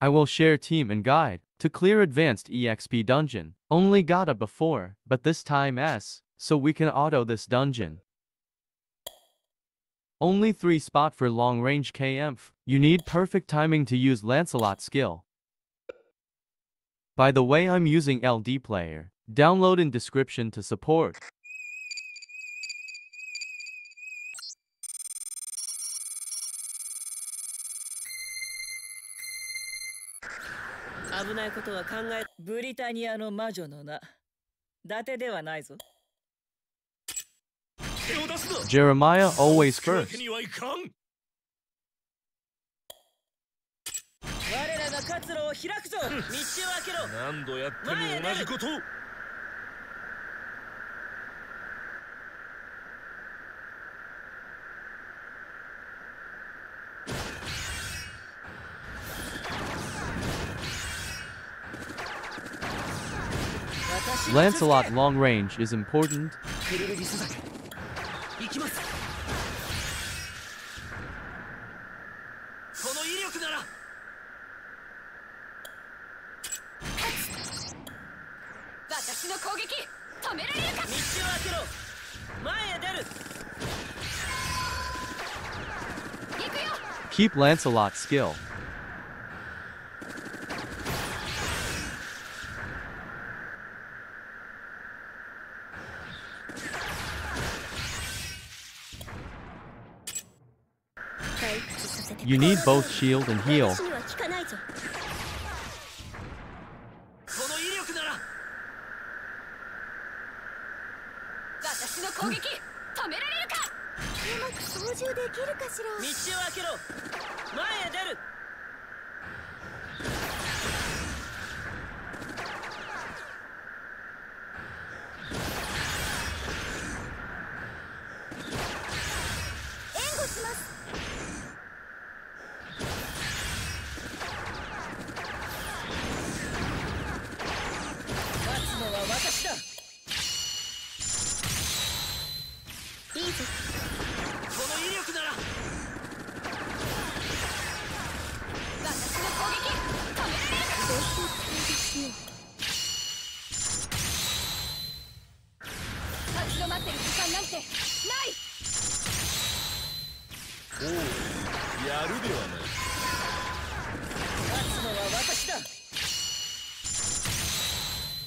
I will share team and guide to clear advanced EXP dungeon. Only gotta before, but this time S, so we can auto this dungeon. Only 3 spot for long range KMF. You need perfect timing to use Lancelot skill. By the way, I'm using LDPlayer. Download in description to support.危ないことは考え、ブリタニアの魔女の名、伊達ではないぞ。Jeremiah always first. 我らが活路を開くぞ。道を開けろ。何度やっても同じこと。Lancelot long range is important. Keep Lancelot skill. You need both shield and heal.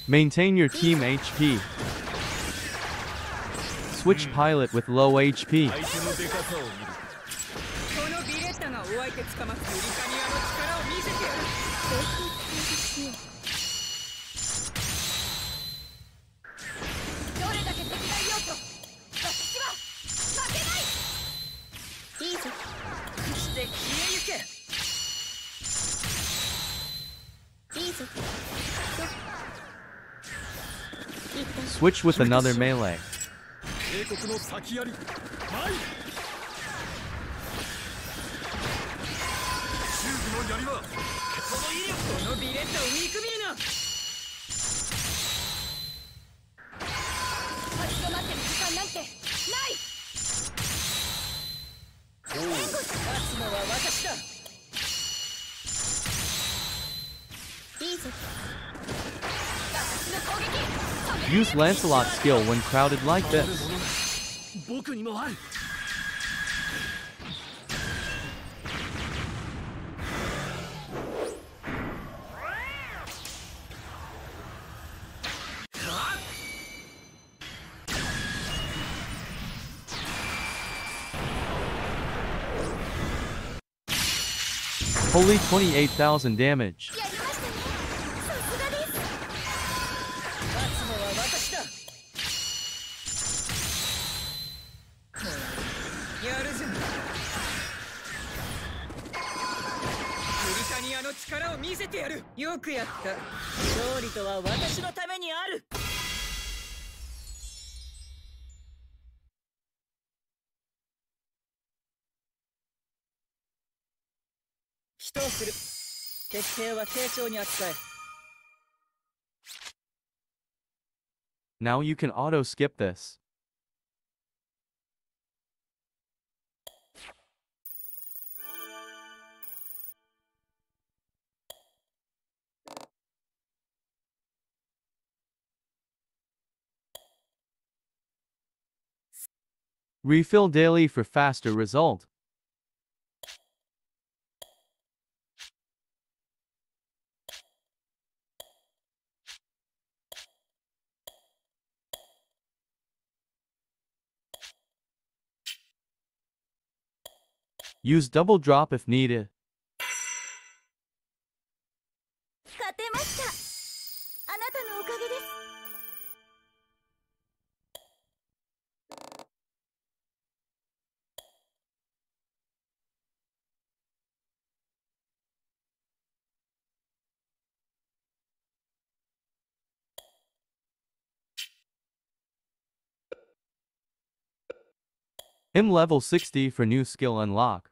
Maintain your team HP. Switch pilot with low HP. Switch with another melee. Use Lancelot's skill when crowded like this. Holy 28,000 damage. Now you can auto skip this. Refill daily for faster result. Use double drop if needed. Him level 60 for new skill unlock.